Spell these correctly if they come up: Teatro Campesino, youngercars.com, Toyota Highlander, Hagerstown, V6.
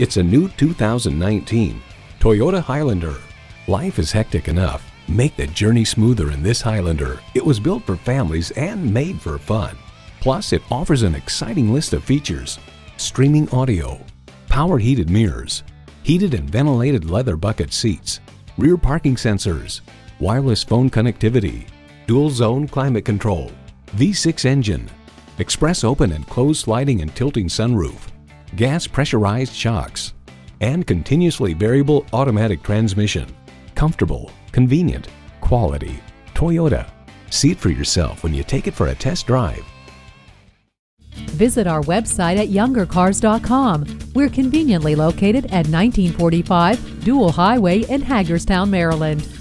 It's a new 2019 Toyota Highlander. Life is hectic enough. Make the journey smoother in this Highlander. It was built for families and made for fun. Plus, it offers an exciting list of features: streaming audio, power heated mirrors, heated and ventilated leather bucket seats, rear parking sensors, wireless phone connectivity, dual zone climate control, V6 engine, express open and closed sliding and tilting sunroof, gas pressurized shocks, and continuously variable automatic transmission. Comfortable, convenient, quality, Toyota. See it for yourself when you take it for a test drive. Visit our website at youngercars.com. We're conveniently located at 1945 Dual Highway in Hagerstown, Maryland.